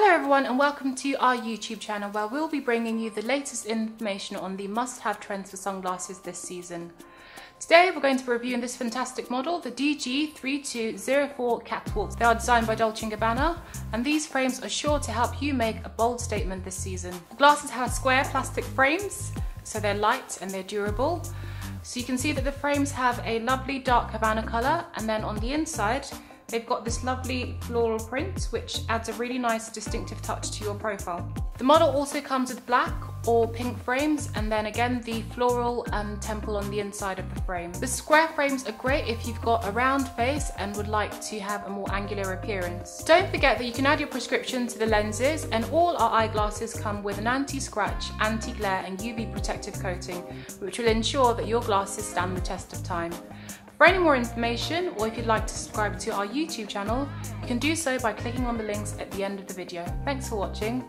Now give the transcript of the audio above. Hello everyone and welcome to our YouTube channel where we'll be bringing you the latest information on the must-have trends for sunglasses this season. Today we're going to be reviewing this fantastic model, the DG3204 Catwalks. They are designed by Dolce & Gabbana and these frames are sure to help you make a bold statement this season. The glasses have square plastic frames, so they're light and they're durable. So you can see that the frames have a lovely dark Gabbana colour, and then on the inside they've got this lovely floral print which adds a really nice distinctive touch to your profile. The model also comes with black or pink frames, and then again the floral temple on the inside of the frame. The square frames are great if you've got a round face and would like to have a more angular appearance. Don't forget that you can add your prescription to the lenses, and all our eyeglasses come with an anti-scratch, anti-glare and UV protective coating which will ensure that your glasses stand the test of time. For any more information, or if you'd like to subscribe to our YouTube channel, you can do so by clicking on the links at the end of the video. Thanks for watching.